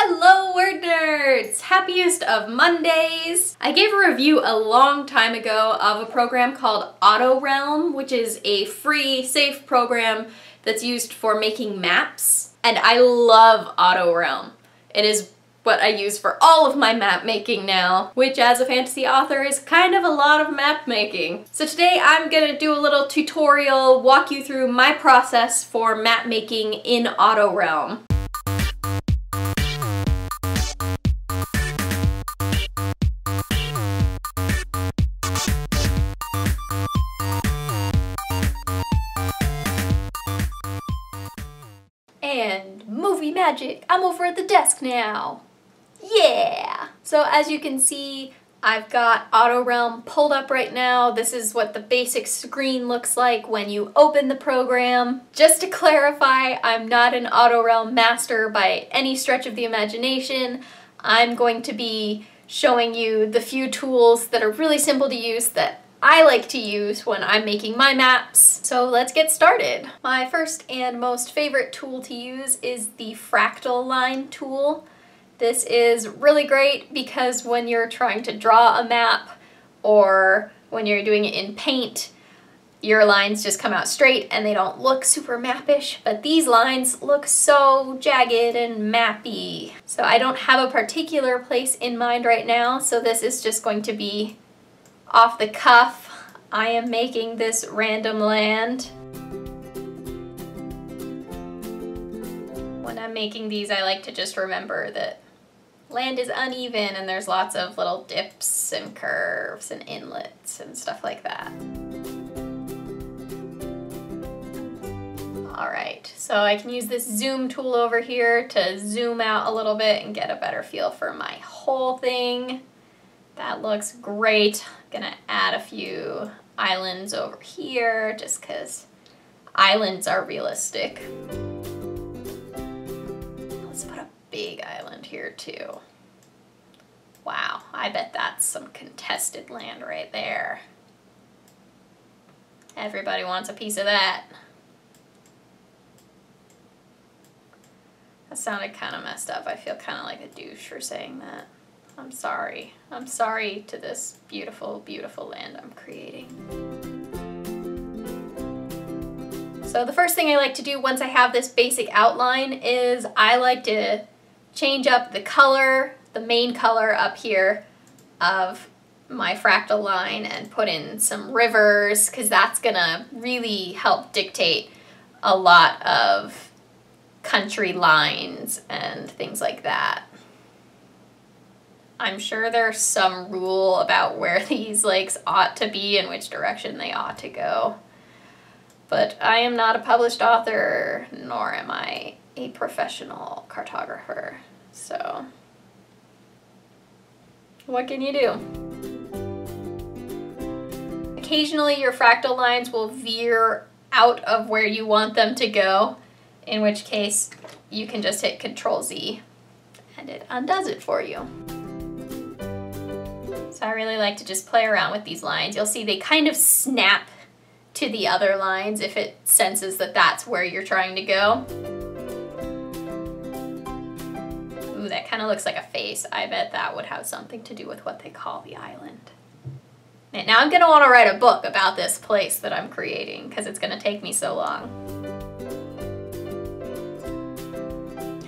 Hello WordNerds! Happiest of Mondays! I gave a review a long time ago of a program called AutoRealm, which is a free, safe program that's used for making maps. And I love AutoRealm. It is what I use for all of my map making now, which as a fantasy author is kind of a lot of map making. So today I'm gonna do a little tutorial, walk you through my process for map making in AutoRealm. And movie magic, I'm over at the desk now. Yeah! So as you can see, I've got AutoRealm pulled up right now. This is what the basic screen looks like when you open the program. Just to clarify, I'm not an AutoRealm master by any stretch of the imagination. I'm going to be showing you the few tools that are really simple to use that I like to use when I'm making my maps. So let's get started. My first and most favorite tool to use is the fractal line tool. This is really great because when you're trying to draw a map or when you're doing it in paint, your lines just come out straight and they don't look super mappish, but these lines look so jagged and mappy. So I don't have a particular place in mind right now, so this is just going to be off the cuff. I am making this random land. When I'm making these, I like to just remember that land is uneven and there's lots of little dips and curves and inlets and stuff like that. All right, so I can use this zoom tool over here to zoom out a little bit and get a better feel for my whole thing. That looks great. I'm gonna add a few islands over here just because islands are realistic. Let's put a big island here too. Wow, I bet that's some contested land right there. Everybody wants a piece of that. That sounded kind of messed up. I feel kind of like a douche for saying that. I'm sorry. I'm sorry to this beautiful, beautiful land I'm creating. So the first thing I like to do once I have this basic outline is I like to change up the color, the main color up here of my fractal line and put in some rivers because that's gonna really help dictate a lot of country lines and things like that. I'm sure there's some rule about where these lakes ought to be and which direction they ought to go. But I am not a published author, nor am I a professional cartographer. So, what can you do? Occasionally your fractal lines will veer out of where you want them to go, in which case you can just hit Ctrl-Z and it undoes it for you. So I really like to just play around with these lines. You'll see they kind of snap to the other lines if it senses that that's where you're trying to go. Ooh, that kind of looks like a face. I bet that would have something to do with what they call the island. Now I'm gonna want to write a book about this place that I'm creating because it's gonna take me so long.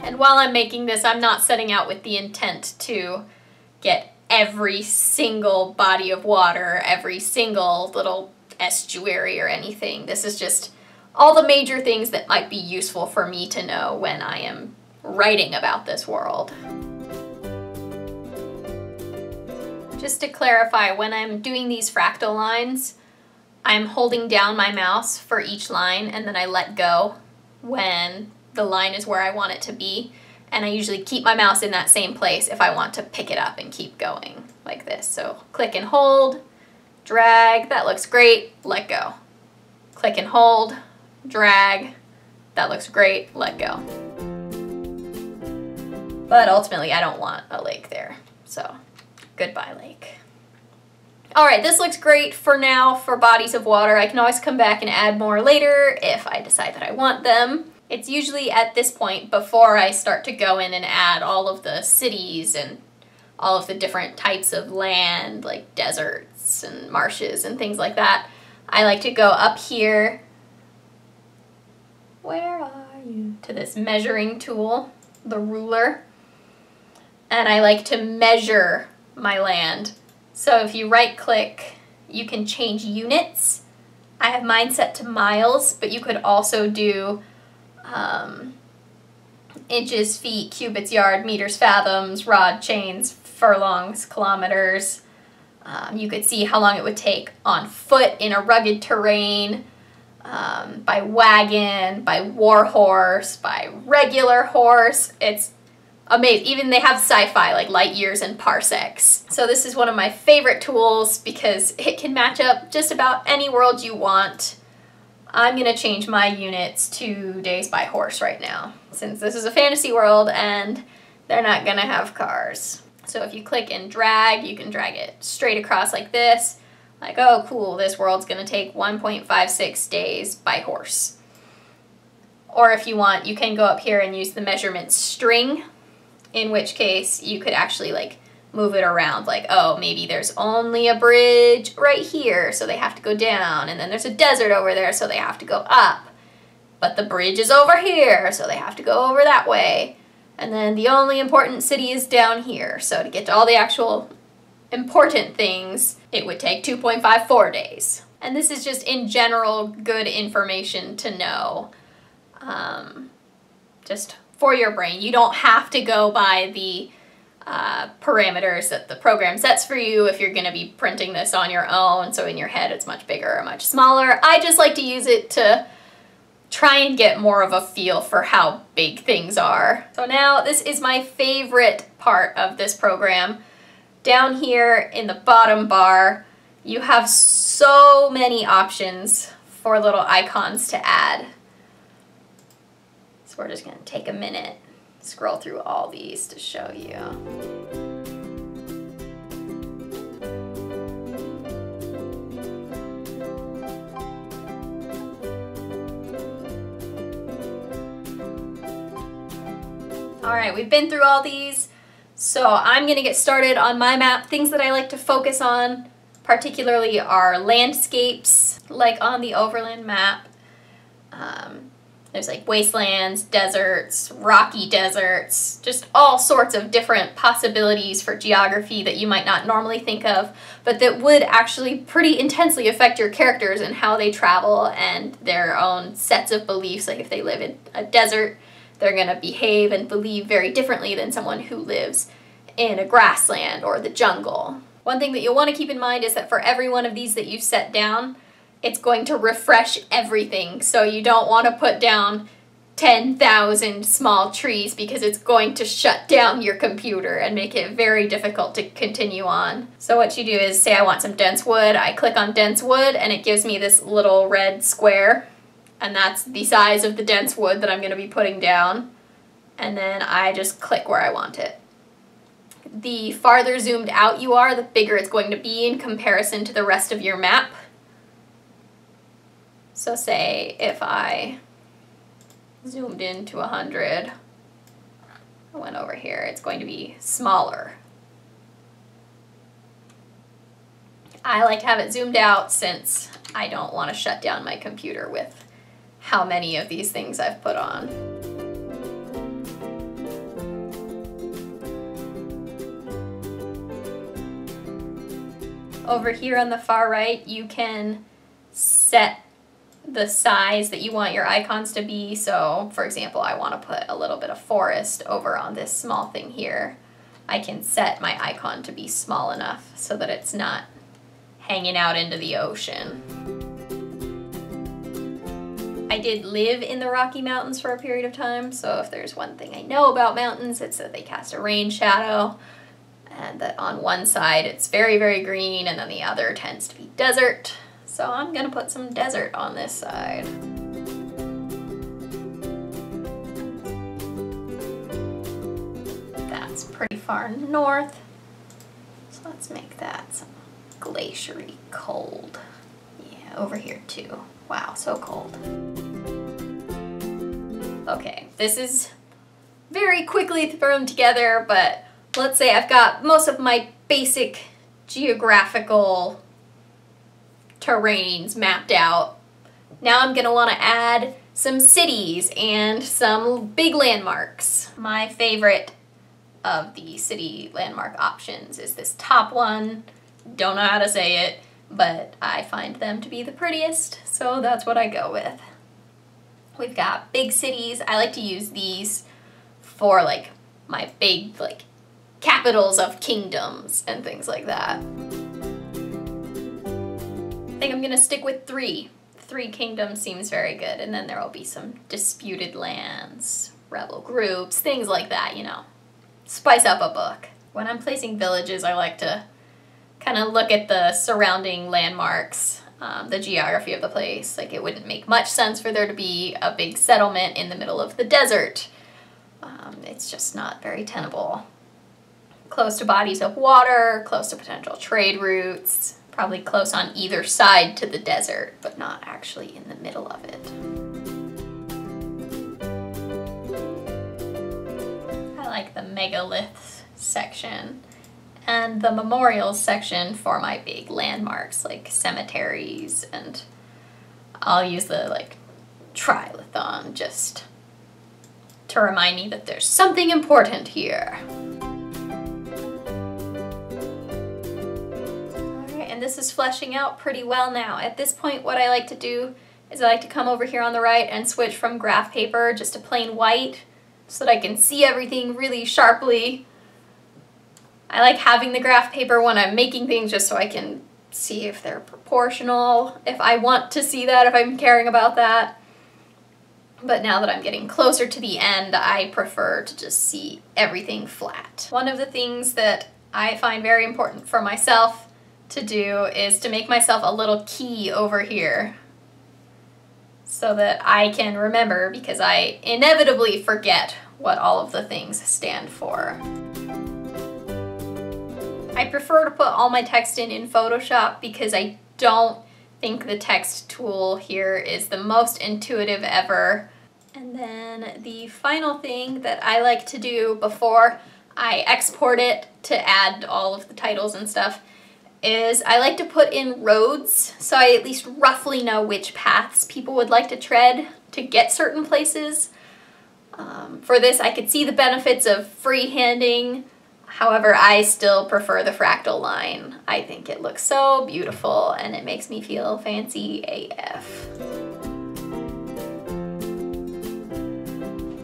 And while I'm making this, I'm not setting out with the intent to get every single body of water, every single little estuary or anything. This is just all the major things that might be useful for me to know when I am writing about this world. Just to clarify, when I'm doing these fractal lines, I'm holding down my mouse for each line and then I let go when the line is where I want it to be. And I usually keep my mouse in that same place if I want to pick it up and keep going like this. So click and hold, drag, that looks great, let go. Click and hold, drag, that looks great, let go. But ultimately I don't want a lake there, so goodbye lake. All right, this looks great for now for bodies of water. I can always come back and add more later if I decide that I want them. It's usually at this point before I start to go in and add all of the cities and all of the different types of land, like deserts and marshes and things like that. I like to go up here, where are you, to this measuring tool, the ruler, and I like to measure my land. So if you right click, you can change units. I have mine set to miles, but you could also do inches, feet, cubits, yard, meters, fathoms, rod, chains, furlongs, kilometers. You could see how long it would take on foot in a rugged terrain, by wagon, by war horse, by regular horse. It's amazing. Even they have sci-fi, like light years and parsecs. So this is one of my favorite tools because it can match up just about any world you want. I'm gonna change my units to days by horse right now, since this is a fantasy world and they're not gonna have cars. So if you click and drag, you can drag it straight across like this. Like, oh cool, this world's gonna take 1.56 days by horse. Or if you want, you can go up here and use the measurement string, in which case you could actually like move it around, like, oh, maybe there's only a bridge right here, so they have to go down, and then there's a desert over there, so they have to go up, but the bridge is over here, so they have to go over that way, and then the only important city is down here, so to get to all the actual important things, it would take 2.54 days. And this is just, in general, good information to know, just for your brain. You don't have to go by the parameters that the program sets for you if you're going to be printing this on your own, so in your head it's much bigger or much smaller. I just like to use it to try and get more of a feel for how big things are. So now this is my favorite part of this program. Down here in the bottom bar, you have so many options for little icons to add. So we're just going to take a minute, scroll through all these to show you. All right, we've been through all these, so I'm gonna get started on my map. Things that I like to focus on particularly are landscapes, like on the overland map. There's like wastelands, deserts, rocky deserts, just all sorts of different possibilities for geography that you might not normally think of, but that would actually pretty intensely affect your characters and how they travel and their own sets of beliefs. Like if they live in a desert, they're going to behave and believe very differently than someone who lives in a grassland or the jungle. One thing that you'll want to keep in mind is that for every one of these that you've set down, it's going to refresh everything, so you don't want to put down 10,000 small trees because it's going to shut down your computer and make it very difficult to continue on. So what you do is, say I want some dense wood, I click on dense wood and it gives me this little red square, and that's the size of the dense wood that I'm going to be putting down, and then I just click where I want it. The farther zoomed out you are, the bigger it's going to be in comparison to the rest of your map. So say if I zoomed in to 100, I went over here, it's going to be smaller. I like to have it zoomed out since I don't want to shut down my computer with how many of these things I've put on. Over here on the far right, you can set the size that you want your icons to be. So for example, I want to put a little bit of forest over on this small thing here. I can set my icon to be small enough so that it's not hanging out into the ocean. I did live in the Rocky Mountains for a period of time, so if there's one thing I know about mountains, it's that they cast a rain shadow, and that on one side it's very, very green and then the other tends to be desert. So I'm gonna put some desert on this side. That's pretty far north. So let's make that some glaciery cold. Yeah, over here too. Wow, so cold. Okay, this is very quickly thrown together, but let's say I've got most of my basic geographical terrains mapped out. Now I'm gonna wanna add some cities and some big landmarks. My favorite of the city landmark options is this top one. Don't know how to say it, but I find them to be the prettiest, so that's what I go with. We've got big cities. I like to use these for like my big like capitals of kingdoms and things like that. I think I'm gonna stick with three. Three kingdoms seems very good, and then there will be some disputed lands, rebel groups, things like that, you know. Spice up a book. When I'm placing villages, I like to kind of look at the surrounding landmarks, the geography of the place. Like, it wouldn't make much sense for there to be a big settlement in the middle of the desert. It's just not very tenable. Close to bodies of water, close to potential trade routes, probably close on either side to the desert, but not actually in the middle of it. I like the megaliths section and the memorials section for my big landmarks, like cemeteries, and I'll use the like trilithon just to remind me that there's something important here. This is fleshing out pretty well now. At this point, what I like to do is I like to come over here on the right and switch from graph paper just to plain white so that I can see everything really sharply. I like having the graph paper when I'm making things just so I can see if they're proportional, if I want to see that, if I'm caring about that. But now that I'm getting closer to the end, I prefer to just see everything flat. One of the things that I find very important for myself to do is to make myself a little key over here so that I can remember, because I inevitably forget what all of the things stand for. I prefer to put all my text in Photoshop because I don't think the text tool here is the most intuitive ever. And then the final thing that I like to do before I export it to add all of the titles and stuff is I like to put in roads so I at least roughly know which paths people would like to tread to get certain places. For this, I could see the benefits of freehanding. However, I still prefer the fractal line. I think it looks so beautiful and it makes me feel fancy AF.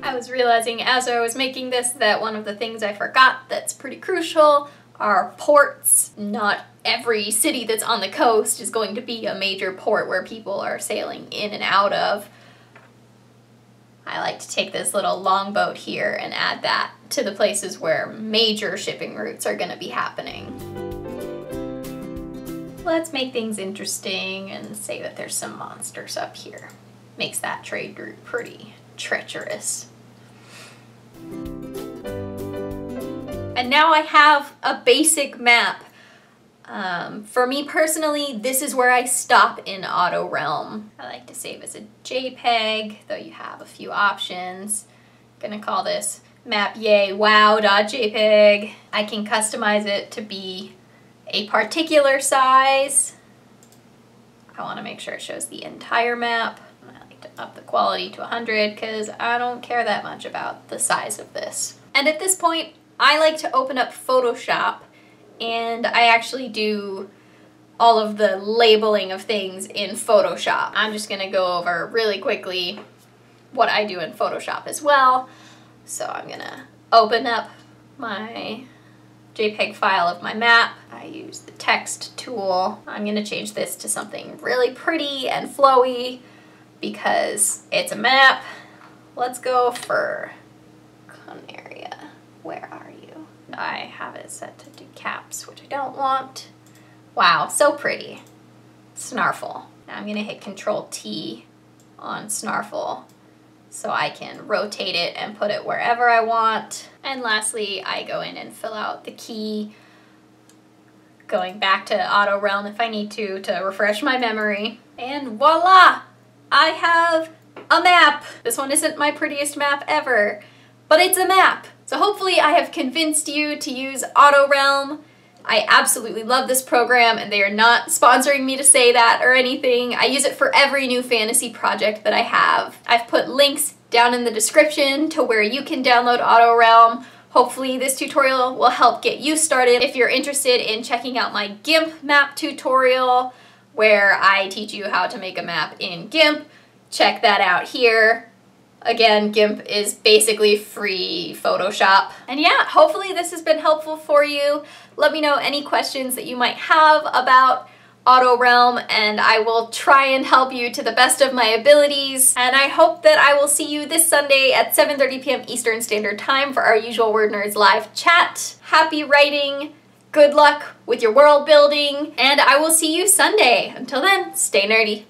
I was realizing as I was making this that one of the things I forgot that's pretty crucial are ports. Not every city that's on the coast is going to be a major port where people are sailing in and out of. I like to take this little longboat here and add that to the places where major shipping routes are going to be happening. Let's make things interesting and say that there's some monsters up here. Makes that trade route pretty treacherous. And now I have a basic map. For me personally, this is where I stop in AutoRealm. I like to save as a JPEG, though you have a few options. I'm gonna call this map.yay.wow.jpg. I can customize it to be a particular size. I wanna make sure it shows the entire map. I like to up the quality to 100 because I don't care that much about the size of this. And at this point, I like to open up Photoshop, and I actually do all of the labeling of things in Photoshop. I'm just gonna go over really quickly what I do in Photoshop as well. So I'm gonna open up my JPEG file of my map. I use the text tool. I'm gonna change this to something really pretty and flowy because it's a map. Let's go for Canaria. Where are you? I have it set to do caps, which I don't want. Wow, so pretty. Snarfle. Now I'm gonna hit Control-T on Snarfle so I can rotate it and put it wherever I want. And lastly, I go in and fill out the key, going back to AutoRealm if I need to refresh my memory. And voila! I have a map. This one isn't my prettiest map ever, but it's a map. So hopefully I have convinced you to use AutoRealm. I absolutely love this program, and they are not sponsoring me to say that or anything. I use it for every new fantasy project that I have. I've put links down in the description to where you can download AutoRealm. Hopefully this tutorial will help get you started. If you're interested in checking out my GIMP map tutorial, where I teach you how to make a map in GIMP, check that out here. Again, GIMP is basically free Photoshop. And yeah, hopefully this has been helpful for you. Let me know any questions that you might have about AutoRealm, and I will try and help you to the best of my abilities. And I hope that I will see you this Sunday at 7:30 p.m. Eastern Standard Time for our usual WordNerds live chat. Happy writing, good luck with your world building, and I will see you Sunday. Until then, stay nerdy.